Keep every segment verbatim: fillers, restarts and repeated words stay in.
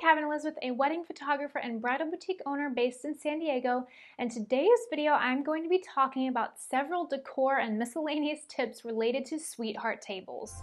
Cavin Elizabeth, a wedding photographer and bridal boutique owner based in San Diego, and today's video I'm going to be talking about several decor and miscellaneous tips related to sweetheart tables.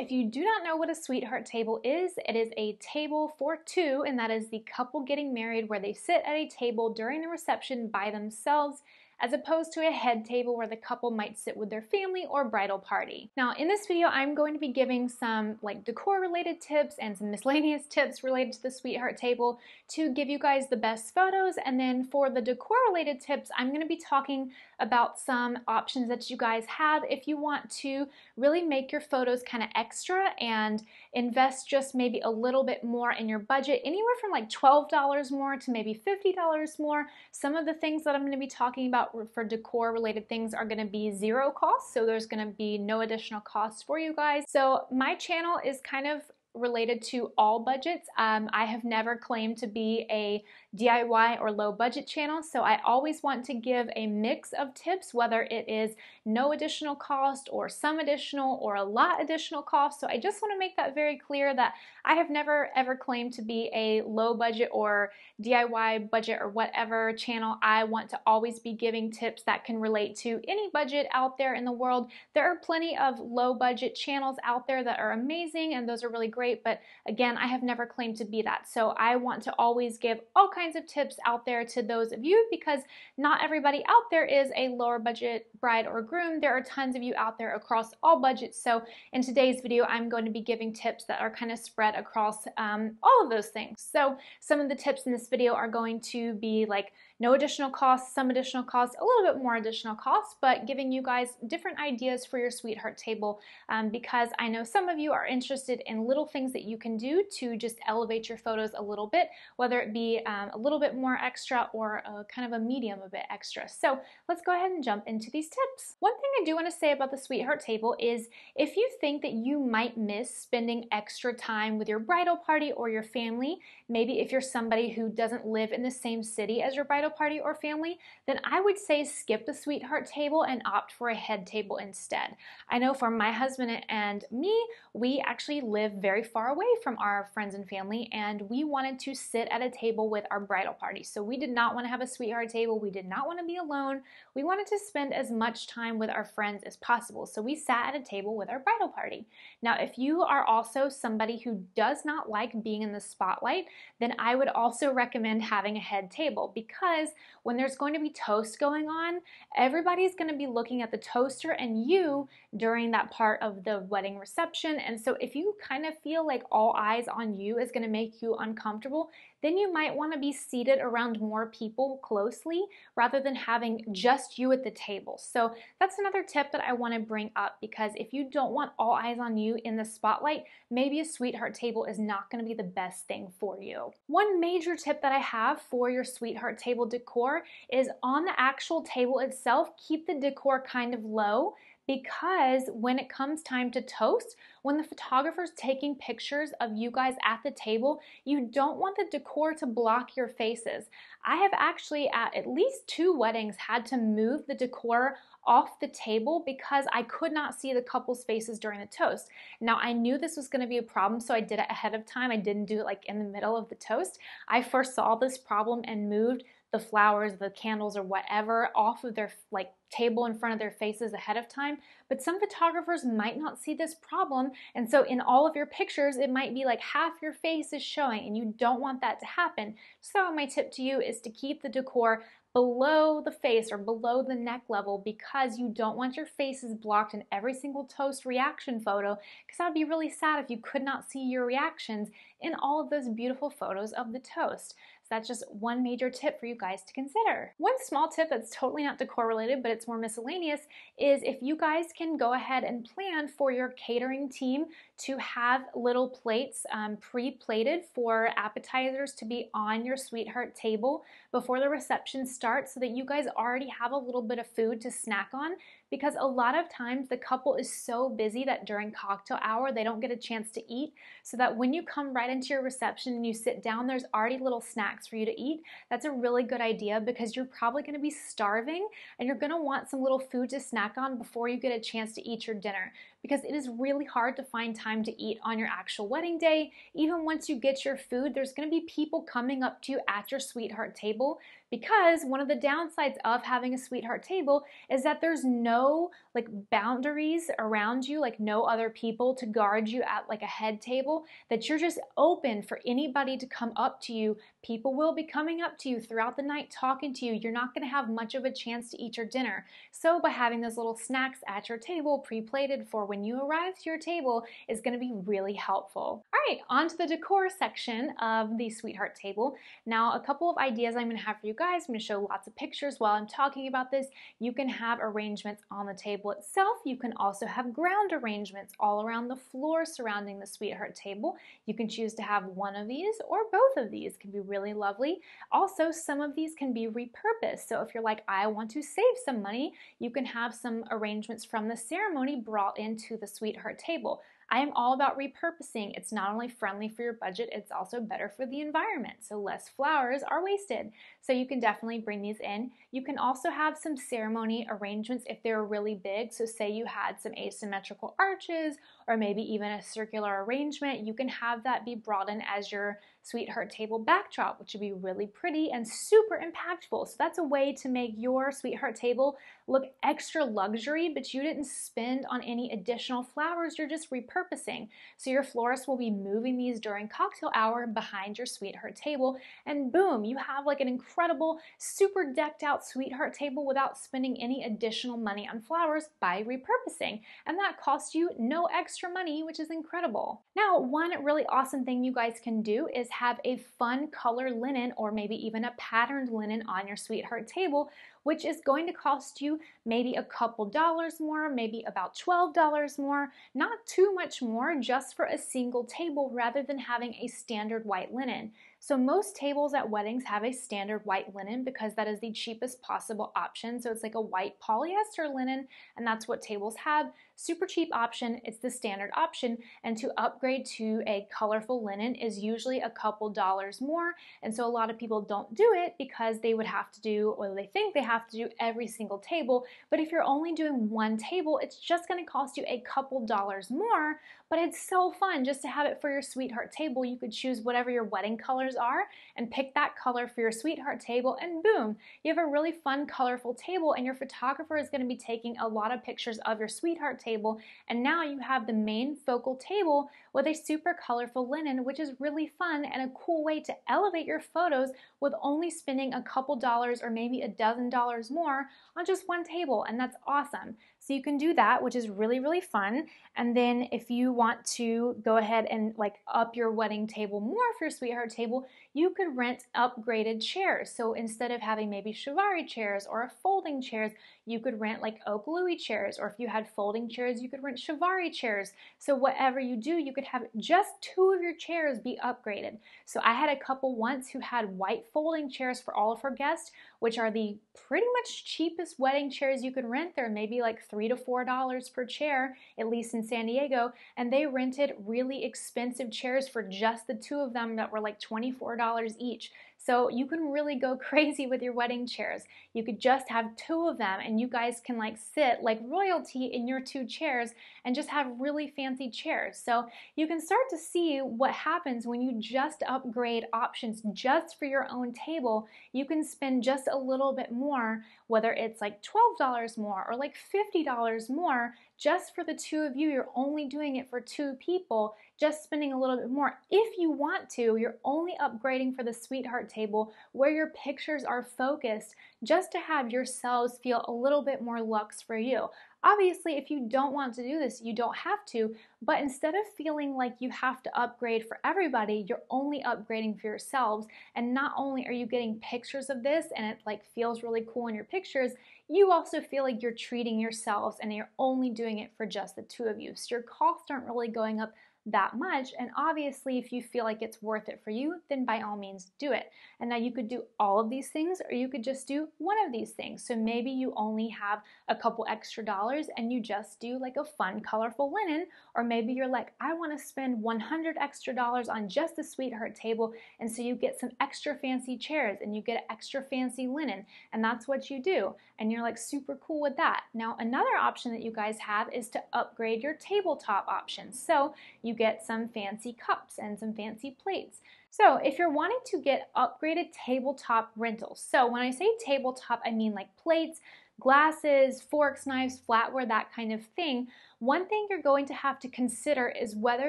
If you do not know what a sweetheart table is, it is a table for two, and that is the couple getting married where they sit at a table during the reception by themselves, as opposed to a head table where the couple might sit with their family or bridal party. Now in this video, I'm going to be giving some like decor related tips and some miscellaneous tips related to the sweetheart table to give you guys the best photos. And then for the decor related tips, I'm gonna be talking about some options that you guys have if you want to really make your photos kind of extra and invest just maybe a little bit more in your budget, anywhere from like twelve dollars more to maybe fifty dollars more. Some of the things that I'm gonna be talking about for decor related things are going to be zero cost, so there's going to be no additional cost for you guys. So my channel is kind of related to all budgets. Um, I have never claimed to be a D I Y or low budget channel, so I always want to give a mix of tips, whether it is no additional cost or some additional or a lot additional cost. So I just want to make that very clear that I have never ever claimed to be a low budget or D I Y budget or whatever channel. I want to always be giving tips that can relate to any budget out there in the world. There are plenty of low budget channels out there that are amazing, and those are really great. But again, I have never claimed to be that. So I want to always give all kinds of tips out there to those of you, because not everybody out there is a lower budget bride or groom. There are tons of you out there across all budgets. So in today's video, I'm going to be giving tips that are kind of spread across um, all of those things. So some of the tips in this video are going to be like no additional cost, some additional cost, a little bit more additional cost, but giving you guys different ideas for your sweetheart table, um, because I know some of you are interested in little things that you can do to just elevate your photos a little bit, whether it be um, a little bit more extra or a, kind of a medium a bit extra. So let's go ahead and jump into these tips. One thing I do want to say about the sweetheart table is if you think that you might miss spending extra time with your bridal party or your family, maybe if you're somebody who doesn't live in the same city as your bridal party or family, then I would say skip the sweetheart table and opt for a head table instead. I know for my husband and me, we actually live very very far away from our friends and family, and we wanted to sit at a table with our bridal party. So we did not want to have a sweetheart table. We did not want to be alone. We wanted to spend as much time with our friends as possible. So we sat at a table with our bridal party. Now, if you are also somebody who does not like being in the spotlight, then I would also recommend having a head table, because when there's going to be toast going on, everybody's going to be looking at the toaster and you during that part of the wedding reception. And so if you kind of feel like all eyes on you is going to make you uncomfortable, then you might want to be seated around more people closely rather than having just you at the table. So that's another tip that I want to bring up, because if you don't want all eyes on you in the spotlight, maybe a sweetheart table is not going to be the best thing for you. One major tip that I have for your sweetheart table decor is on the actual table itself, keep the decor kind of low, because when it comes time to toast, when the photographer's taking pictures of you guys at the table, you don't want the decor to block your faces. I have actually at at least two weddings had to move the decor off the table because I could not see the couple's faces during the toast. Now I knew this was going to be a problem, so I did it ahead of time. I didn't do it like in the middle of the toast. I foresaw this problem and moved the flowers, the candles, or whatever off of their like table in front of their faces ahead of time. But some photographers might not see this problem, and so in all of your pictures it might be like half your face is showing, and you don't want that to happen. So my tip to you is to keep the decor below the face or below the neck level, because you don't want your faces blocked in every single toast reaction photo, because that would be really sad if you could not see your reactions in all of those beautiful photos of the toast. So that's just one major tip for you guys to consider. One small tip that's totally not decor related, but it's more miscellaneous, is if you guys can go ahead and plan for your catering team to have little plates um, pre-plated for appetizers to be on your sweetheart table before the reception starts, so that you guys already have a little bit of food to snack on because a lot of times the couple is so busy that during cocktail hour they don't get a chance to eat, so that when you come right into your reception and you sit down, there's already little snacks for you to eat. That's a really good idea because you're probably going to be starving and you're going to want some little food to snack on before you get a chance to eat your dinner, because it is really hard to find time to eat on your actual wedding day. Even once you get your food, there's going to be people coming up to you at your sweetheart table, because one of the downsides of having a sweetheart table is that there's no like boundaries around you, like no other people to guard you at like a head table, that you're just open for anybody to come up to you. People will be coming up to you throughout the night talking to you. You're not going to have much of a chance to eat your dinner. So by having those little snacks at your table pre-plated for when you arrive to your table is going to be really helpful. All right, on to the decor section of the sweetheart table. Now a couple of ideas I'm going to have for you guys. I'm going to show lots of pictures while I'm talking about this. You can have arrangements on the table itself. You can also have ground arrangements all around the floor surrounding the sweetheart table. You can choose to have one of these or both of these. It can be really lovely. Also, some of these can be repurposed. So if you're like, I want to save some money, you can have some arrangements from the ceremony brought into the sweetheart table. I am all about repurposing. It's not only friendly for your budget, it's also better for the environment, so less flowers are wasted. So you can definitely bring these in. You can also have some ceremony arrangements if they're really big. So say you had some asymmetrical arches or maybe even a circular arrangement, you can have that be brought in as your sweetheart table backdrop, which would be really pretty and super impactful. So that's a way to make your sweetheart table look extra luxury, but you didn't spend on any additional flowers, you're just repurposing. So your florist will be moving these during cocktail hour behind your sweetheart table, and boom, you have like an incredible, super decked out sweetheart table without spending any additional money on flowers by repurposing. And that costs you no extra money, which is incredible. Now, one really awesome thing you guys can do is have a fun color linen or maybe even a patterned linen on your sweetheart table, which is going to cost you maybe a couple dollars more, maybe about twelve dollars more, not too much more, just for a single table rather than having a standard white linen. So most tables at weddings have a standard white linen because that is the cheapest possible option. So it's like a white polyester linen, and that's what tables have. Super cheap option, it's the standard option, and to upgrade to a colorful linen is usually a couple dollars more, and so a lot of people don't do it because they would have to do, or they think they have to do every single table, but if you're only doing one table, it's just going to cost you a couple dollars more, but it's so fun just to have it for your sweetheart table. You could choose whatever your wedding color are and pick that color for your sweetheart table, and boom, you have a really fun colorful table, and your photographer is going to be taking a lot of pictures of your sweetheart table, and now you have the main focal table with a super colorful linen, which is really fun and a cool way to elevate your photos with only spending a couple dollars or maybe a dozen dollars more on just one table, and that's awesome. So you can do that, which is really, really fun. And then if you want to go ahead and like up your wedding table more for your sweetheart table, you could rent upgraded chairs. So instead of having maybe Shibari chairs or folding chairs, you could rent like oak Louis chairs, or if you had folding chairs, you could rent Shibari chairs. So whatever you do, you could have just two of your chairs be upgraded. So I had a couple once who had white folding chairs for all of her guests, which are the pretty much cheapest wedding chairs you could rent. They're maybe like three to four dollars per chair, at least in San Diego, and they rented really expensive chairs for just the two of them that were like twenty-four dollars each. So you can really go crazy with your wedding chairs. You could just have two of them, and you guys can like sit like royalty in your two chairs and just have really fancy chairs. So you can start to see what happens when you just upgrade options just for your own table. You can spend just a little bit more, whether it's like twelve dollars more or like fifty dollars more, just for the two of you. You're only doing it for two people, just spending a little bit more. If you want to, you're only upgrading for the sweetheart table where your pictures are focused, just to have yourselves feel a little bit more luxe for you. Obviously, if you don't want to do this, you don't have to, but instead of feeling like you have to upgrade for everybody, you're only upgrading for yourselves, and not only are you getting pictures of this and it like feels really cool in your pictures, you also feel like you're treating yourselves and you're only doing it for just the two of you. So your costs aren't really going up that much. And obviously, if you feel like it's worth it for you, then by all means do it. And now you could do all of these things, or you could just do one of these things. So maybe you only have a couple extra dollars and you just do like a fun, colorful linen, or maybe you're like, I want to spend one hundred extra dollars on just the sweetheart table. And so you get some extra fancy chairs and you get extra fancy linen, and that's what you do. And you're like super cool with that. Now, another option that you guys have is to upgrade your tabletop options. So you get some fancy cups and some fancy plates. So if you're wanting to get upgraded tabletop rentals, so when I say tabletop, I mean like plates, glasses, forks, knives, flatware, that kind of thing. One thing you're going to have to consider is whether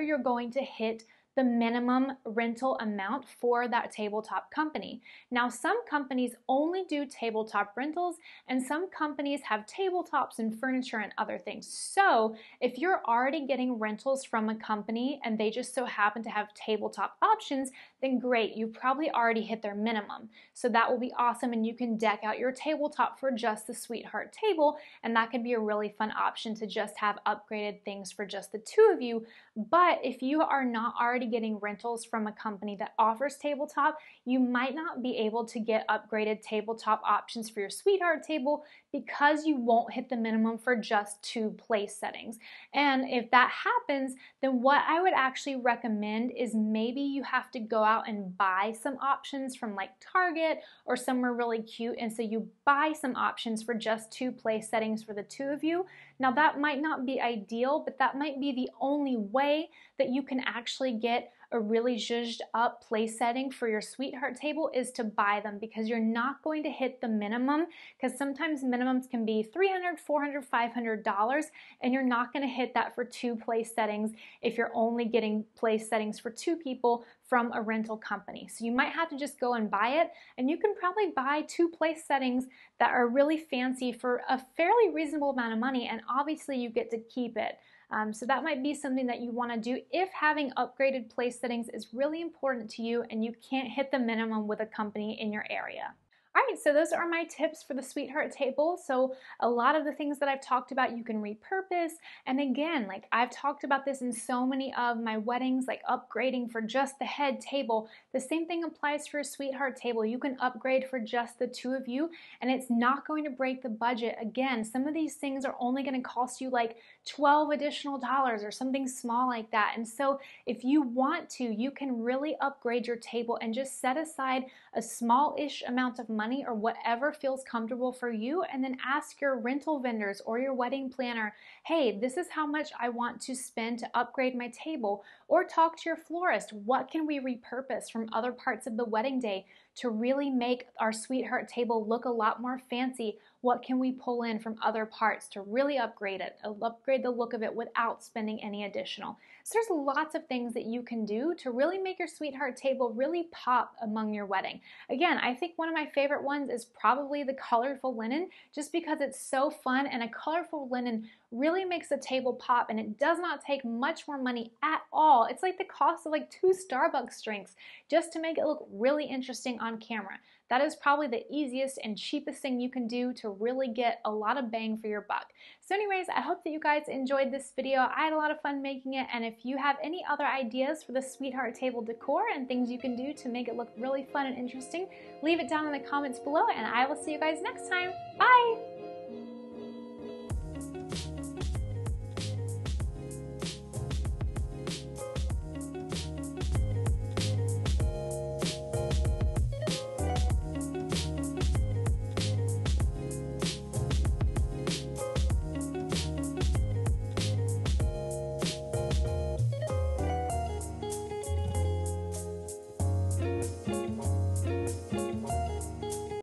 you're going to hit the minimum rental amount for that tabletop company. Now, some companies only do tabletop rentals, and some companies have tabletops and furniture and other things. So if you're already getting rentals from a company and they just so happen to have tabletop options, then great, you probably already hit their minimum. So that will be awesome, and you can deck out your tabletop for just the sweetheart table, and that can be a really fun option to just have upgraded things for just the two of you. But if you are not already getting rentals from a company that offers tabletop, you might not be able to get upgraded tabletop options for your sweetheart table because you won't hit the minimum for just two place settings. And if that happens, then what I would actually recommend is maybe you have to go out and buy some options from like Target or somewhere really cute, and so you buy some options for just two place settings for the two of you. Now, that might not be ideal, but that might be the only way that you can actually get a really zhuzhed up place setting for your sweetheart table, is to buy them, because you're not going to hit the minimum, because sometimes minimums can be three hundred, four hundred, five hundred dollars, and you're not going to hit that for two place settings if you're only getting place settings for two people from a rental company. So you might have to just go and buy it, and you can probably buy two place settings that are really fancy for a fairly reasonable amount of money, and obviously you get to keep it. Um, so that might be something that you want to do if having upgraded place settings is really important to you and you can't hit the minimum with a company in your area. All right, so those are my tips for the sweetheart table. So a lot of the things that I've talked about, you can repurpose. And again, like I've talked about this in so many of my weddings, like upgrading for just the head table. The same thing applies for a sweetheart table. You can upgrade for just the two of you, and it's not going to break the budget. Again, some of these things are only going to cost you like twelve additional dollars or something small like that. And so if you want to, you can really upgrade your table and just set aside a small-ish amount of money money or whatever feels comfortable for you, and then ask your rental vendors or your wedding planner, hey, this is how much I want to spend to upgrade my table. Or talk to your florist, what can we repurpose from other parts of the wedding day to really make our sweetheart table look a lot more fancy? What can we pull in from other parts to really upgrade it, upgrade the look of it without spending any additional? So there's lots of things that you can do to really make your sweetheart table really pop among your wedding. Again, I think one of my favorite ones is probably the colorful linen, just because it's so fun, and a colorful linen really makes the table pop, and it does not take much more money at all. It's like the cost of like two Starbucks drinks just to make it look really interesting on camera. That is probably the easiest and cheapest thing you can do to really get a lot of bang for your buck. So anyways, I hope that you guys enjoyed this video. I had a lot of fun making it, and if you have any other ideas for the sweetheart table decor and things you can do to make it look really fun and interesting, leave it down in the comments below, and I will see you guys next time. Bye!